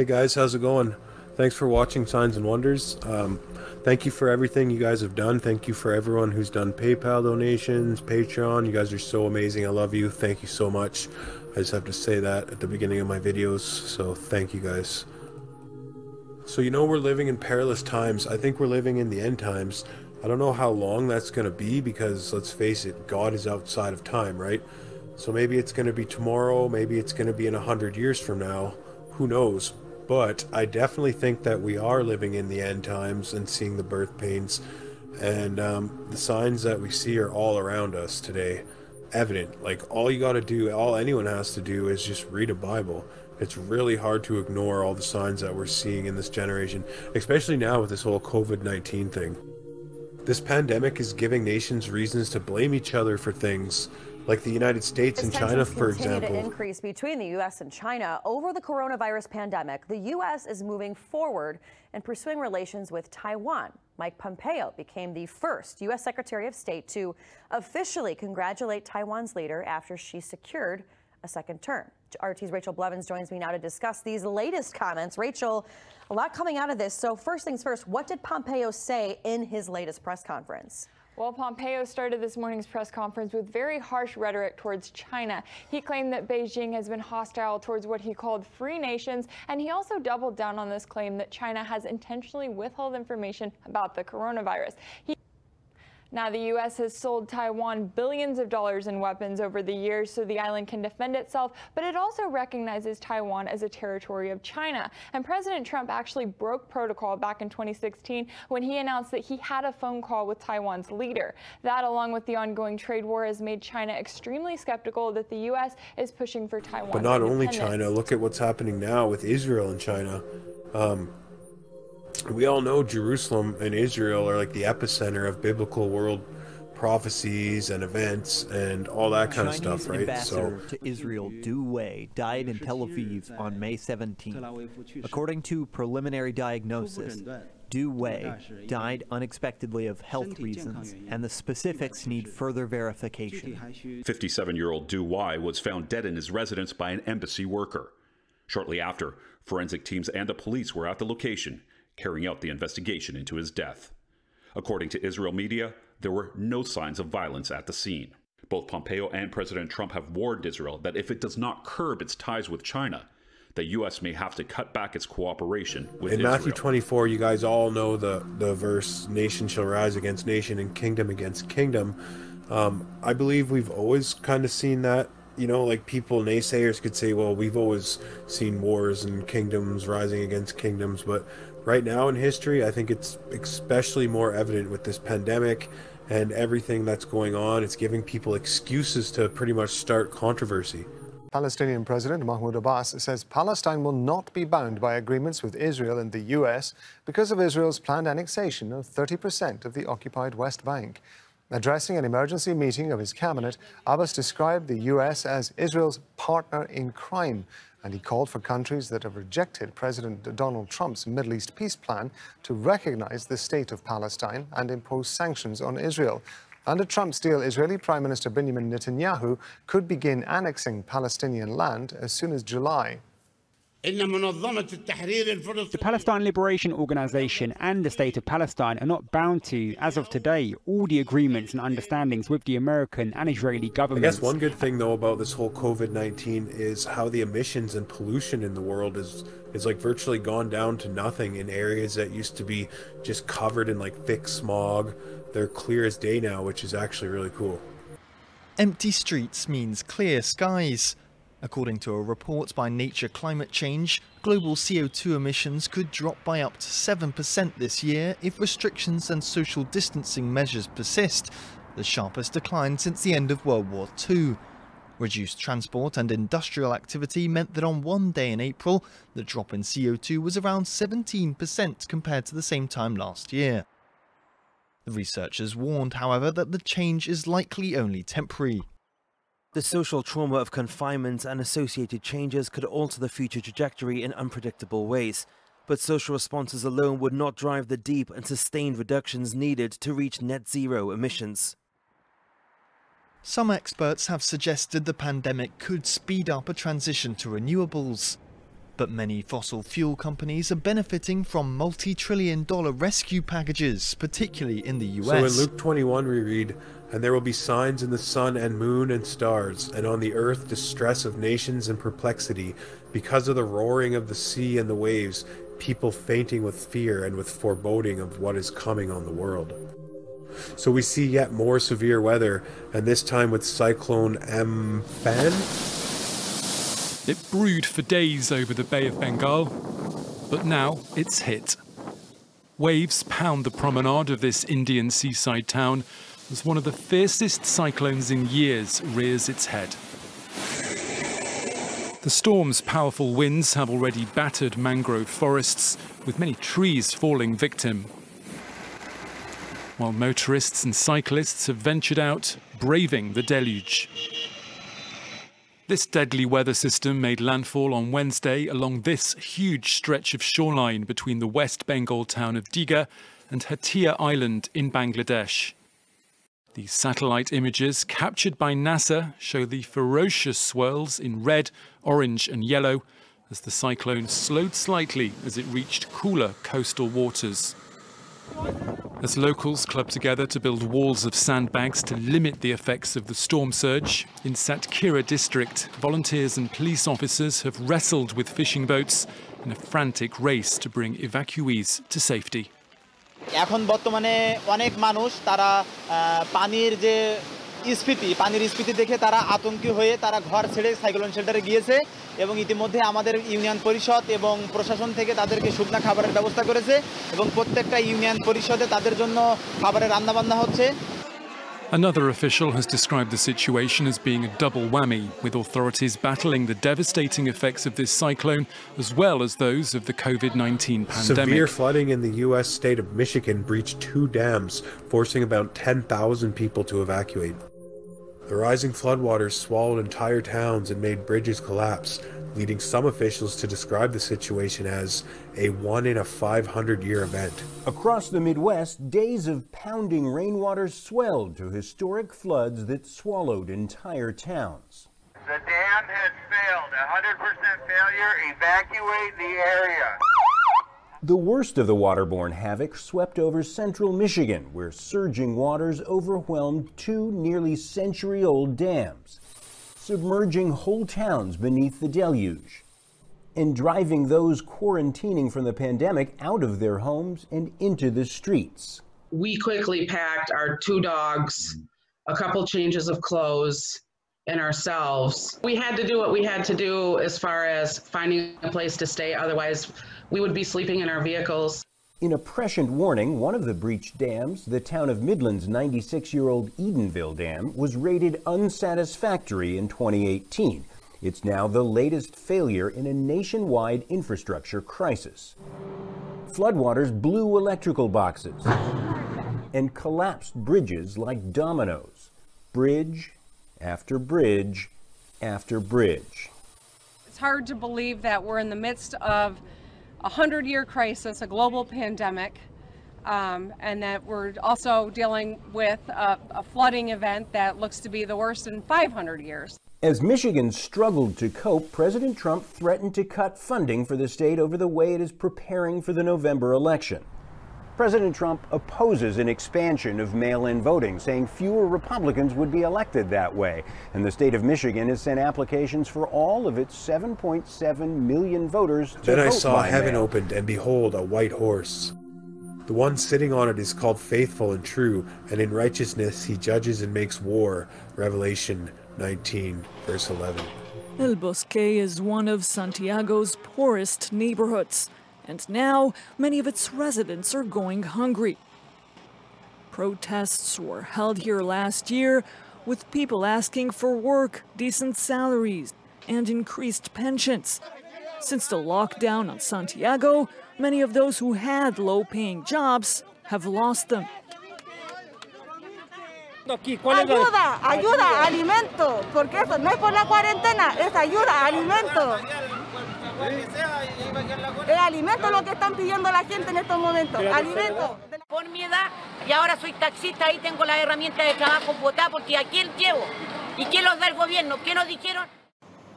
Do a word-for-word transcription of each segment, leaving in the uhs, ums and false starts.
Hey guys, how's it going? Thanks for watching Signs and Wonders. Um, thank you for everything you guys have done. Thank you for everyone who's done PayPal donations, Patreon. You guys are so amazing. I love you. Thank you so much. I just have to say that at the beginning of my videos, so thank you guys. So you know we're living in perilous times. I think we're living in the end times. I don't know how long that's going to be because, let's face it, God is outside of time, right? So maybe it's going to be tomorrow, maybe it's going to be in a hundred years from now, who knows? But I definitely think that we are living in the end times and seeing the birth pains, and um, the signs that we see are all around us today, evident. Like, all you got to do, all anyone has to do is just read a Bible. It's really hard to ignore all the signs that we're seeing in this generation, especially now with this whole COVID nineteen thing. This pandemic is giving nations reasons to blame each other for things, like the United States and China, for example. Tensions continue to increase between the U S and China over the coronavirus pandemic. The U S is moving forward and pursuing relations with Taiwan. Mike Pompeo became the first U S Secretary of State to officially congratulate Taiwan's leader after she secured a second term. R T's Rachel Blevins joins me now to discuss these latest comments. Rachel, a lot coming out of this. So first things first, what did Pompeo say in his latest press conference? Well, Pompeo started this morning's press conference with very harsh rhetoric towards China. He claimed that Beijing has been hostile towards what he called free nations, and he also doubled down on this claim that China has intentionally withheld information about the coronavirus. He Now, the U S has sold Taiwan billions of dollars in weapons over the years so the island can defend itself, but it also recognizes Taiwan as a territory of China. And President Trump actually broke protocol back in twenty sixteen when he announced that he had a phone call with Taiwan's leader. That, along with the ongoing trade war, has made China extremely skeptical that the U S is pushing for Taiwan. But not only China, look at what's happening now with Israel and China. Um, We all know Jerusalem and Israel are like the epicenter of biblical world prophecies and events and all that kind Chinese of stuff, right? Ambassador so, to Israel, Du Wei, died in Tel Aviv on May seventeenth. According to preliminary diagnosis, Du Wei died unexpectedly of health reasons, and the specifics need further verification. fifty-seven-year-old Du Wei was found dead in his residence by an embassy worker. Shortly after, forensic teams and the police were at the location, carrying out the investigation into his death. According to Israel media, there were no signs of violence at the scene. Both Pompeo and President Trump have warned Israel that if it does not curb its ties with China, the U S may have to cut back its cooperation with Israel. In Matthew twenty-four, you guys all know the, the verse, nation shall rise against nation and kingdom against kingdom. Um, I believe we've always kind of seen that. You know, like, people, naysayers could say, well, we've always seen wars and kingdoms rising against kingdoms, but right now in history, I think it's especially more evident with this pandemic and everything that's going on. It's giving people excuses to pretty much start controversy. Palestinian President Mahmoud Abbas says Palestine will not be bound by agreements with Israel and the U S because of Israel's planned annexation of thirty percent of the occupied West Bank. Addressing an emergency meeting of his cabinet, Abbas described the U S as Israel's partner in crime, and he called for countries that have rejected President Donald Trump's Middle East peace plan to recognize the state of Palestine and impose sanctions on Israel. Under Trump's deal, Israeli Prime Minister Benjamin Netanyahu could begin annexing Palestinian land as soon as July. The Palestine Liberation Organization and the State of Palestine are not bound to, as of today, all the agreements and understandings with the American and Israeli governments. I guess one good thing, though, about this whole COVID nineteen is how the emissions and pollution in the world is, is like virtually gone down to nothing in areas that used to be just covered in like thick smog. They're clear as day now, which is actually really cool. Empty streets means clear skies. According to a report by Nature Climate Change, global C O two emissions could drop by up to seven percent this year if restrictions and social distancing measures persist, the sharpest decline since the end of World War Two. Reduced transport and industrial activity meant that on one day in April, the drop in C O two was around seventeen percent compared to the same time last year. The researchers warned, however, that the change is likely only temporary. The social trauma of confinement and associated changes could alter the future trajectory in unpredictable ways, but social responses alone would not drive the deep and sustained reductions needed to reach net zero emissions. Some experts have suggested the pandemic could speed up a transition to renewables. But many fossil fuel companies are benefiting from multi-trillion dollar rescue packages, particularly in the U S. So in Luke twenty-one we read, "And there will be signs in the sun and moon and stars, and on the earth distress of nations and perplexity, because of the roaring of the sea and the waves, people fainting with fear and with foreboding of what is coming on the world." So we see yet more severe weather, and this time with Cyclone Amphan. It brewed for days over the Bay of Bengal, but now it's hit. Waves pound the promenade of this Indian seaside town as one of the fiercest cyclones in years rears its head. The storm's powerful winds have already battered mangrove forests, with many trees falling victim. While motorists and cyclists have ventured out, braving the deluge. This deadly weather system made landfall on Wednesday along this huge stretch of shoreline between the West Bengal town of Diga and Hatia Island in Bangladesh. These satellite images captured by NASA show the ferocious swirls in red, orange and yellow as the cyclone slowed slightly as it reached cooler coastal waters. As locals club together to build walls of sandbags to limit the effects of the storm surge, in Satkera district, volunteers and police officers have wrestled with fishing boats in a frantic race to bring evacuees to safety. এখন বর্তমানে অনেক মানুষ তারা পানির যে ইস্পিতি পানির ইস্পিতি দেখে তারা আতঙ্কিত হয়ে তারা ঘর ছেড়ে সাইক্লোন শেল্টারে গিয়েছে এবং ইতিমধ্যে আমাদের ইউনিয়ন পরিষদ এবং প্রশাসন থেকে তাদেরকে শুকনা খাবারের ব্যবস্থা করেছে এবং প্রত্যেকটা ইউনিয়ন পরিষদে তাদের জন্য খাবারের রান্নাবান্না হচ্ছে। Another official has described the situation as being a double whammy, with authorities battling the devastating effects of this cyclone as well as those of the COVID nineteen pandemic. Severe flooding in the U S state of Michigan breached two dams, forcing about ten thousand people to evacuate. The rising floodwaters swallowed entire towns and made bridges collapse, leading some officials to describe the situation as a one in a five hundred year event. Across the Midwest, days of pounding rainwater swelled to historic floods that swallowed entire towns. The dam has failed. one hundred percent failure. Evacuate the area. The worst of the waterborne havoc swept over central Michigan, where surging waters overwhelmed two nearly century-old dams, submerging whole towns beneath the deluge, and driving those quarantining from the pandemic out of their homes and into the streets. We quickly packed our two dogs, a couple changes of clothes, and ourselves. We had to do what we had to do as far as finding a place to stay, otherwise we would be sleeping in our vehicles. In a prescient warning, one of the breached dams, the town of Midland's ninety-six year old Edenville Dam, was rated unsatisfactory in twenty eighteen. It's now the latest failure in a nationwide infrastructure crisis. Floodwaters blew electrical boxes and collapsed bridges like dominoes, bridge after bridge after bridge. It's hard to believe that we're in the midst of a hundred year crisis, a global pandemic, um, and that we're also dealing with a, a flooding event that looks to be the worst in five hundred years. As Michigan struggled to cope, President Trump threatened to cut funding for the state over the way it is preparing for the November election. President Trump opposes an expansion of mail-in voting, saying fewer Republicans would be elected that way. And the state of Michigan has sent applications for all of its seven point seven million voters to vote by mail. Then I saw heaven opened, and behold, a white horse. The one sitting on it is called Faithful and True, and in righteousness he judges and makes war. Revelation nineteen, verse eleven. El Bosque is one of Santiago's poorest neighborhoods, and now many of its residents are going hungry. Protests were held here last year, with people asking for work, decent salaries, and increased pensions. Since the lockdown on Santiago, many of those who had low-paying jobs have lost them. Ayuda, ayuda, alimento, porque eso no es por la cuarentena, es ayuda, alimento.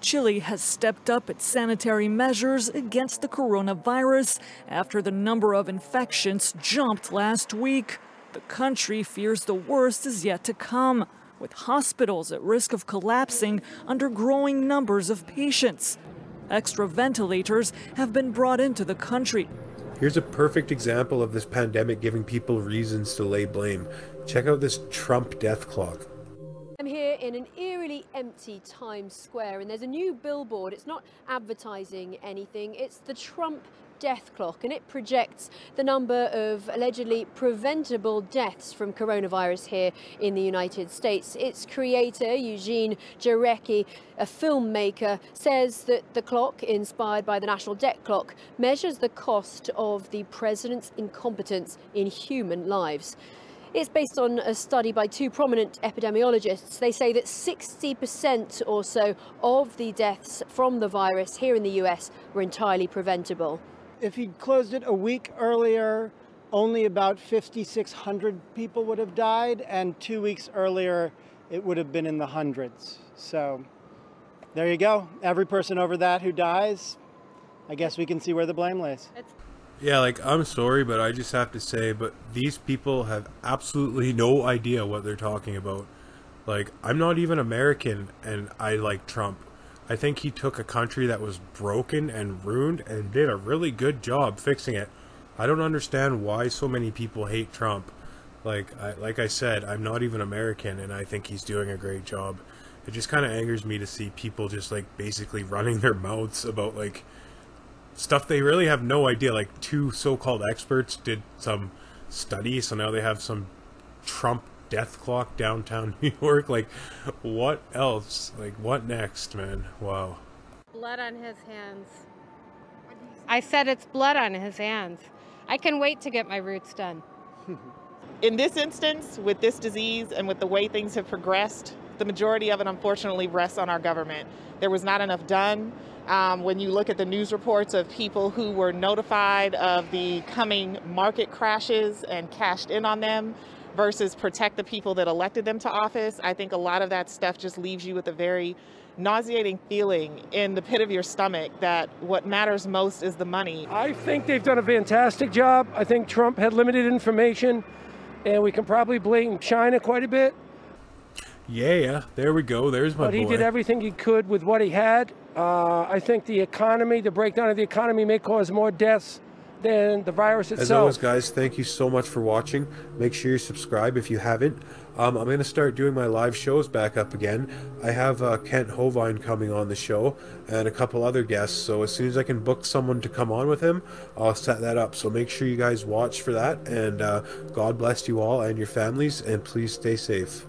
Chile has stepped up its sanitary measures against the coronavirus after the number of infections jumped last week. The country fears the worst is yet to come, with hospitals at risk of collapsing under growing numbers of patients. Extra ventilators have been brought into the country. Here's a perfect example of this pandemic giving people reasons to lay blame. Check out this Trump death clock. I'm here in an eerily empty Times Square, and there's a new billboard. It's not advertising anything. It's the Trump death clock, and it projects the number of allegedly preventable deaths from coronavirus here in the United States. Its creator, Eugene Jarecki, a filmmaker, says that the clock, inspired by the National Death Clock, measures the cost of the president's incompetence in human lives. It's based on a study by two prominent epidemiologists. They say that sixty percent or so of the deaths from the virus here in the U S were entirely preventable. If he'd closed it a week earlier, only about fifty-six hundred people would have died, and two weeks earlier, it would have been in the hundreds. So there you go. Every person over that who dies, I guess we can see where the blame lays. It's Yeah, like, I'm sorry, but I just have to say, but these people have absolutely no idea what they're talking about. Like, I'm not even American, and I like Trump. I think he took a country that was broken and ruined and did a really good job fixing it. I don't understand why so many people hate Trump. Like, I, like I said, I'm not even American, and I think he's doing a great job. It just kind of angers me to see people just, like, basically running their mouths about, like, stuff they really have no idea. Like, two so-called experts did some study, so now they have some Trump death clock downtown New York. Like, what else? Like, what next, man? Wow. Blood on his hands. I said it's blood on his hands. I can wait to get my roots done. In this instance, with this disease and with the way things have progressed, the majority of it, unfortunately, rests on our government. There was not enough done. Um, when you look at the news reports of people who were notified of the coming market crashes and cashed in on them versus protect the people that elected them to office, I think a lot of that stuff just leaves you with a very nauseating feeling in the pit of your stomach that what matters most is the money. I think they've done a fantastic job. I think Trump had limited information, and we can probably blame China quite a bit. Yeah, there we go. There's my boy. But he did everything he could with what he had. Uh, I think the economy, the breakdown of the economy may cause more deaths than the virus itself. As always, guys, thank you so much for watching. Make sure you subscribe if you haven't. Um, I'm going to start doing my live shows back up again. I have uh, Kent Hovind coming on the show and a couple other guests. So as soon as I can book someone to come on with him, I'll set that up. So make sure you guys watch for that. And uh, God bless you all and your families. And please stay safe.